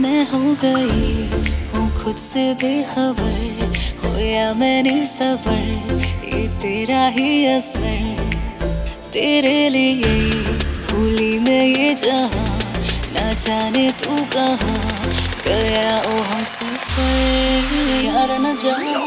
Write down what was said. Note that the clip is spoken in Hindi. मैं हो गई हूँ खुद से बेखबर, खोया मैंने सबर, ये तेरा ही असर। तेरे लिए भूली मैं ये जहाँ, ना जाने तू कहाँ गया ओ हम सफर। यार न जाओ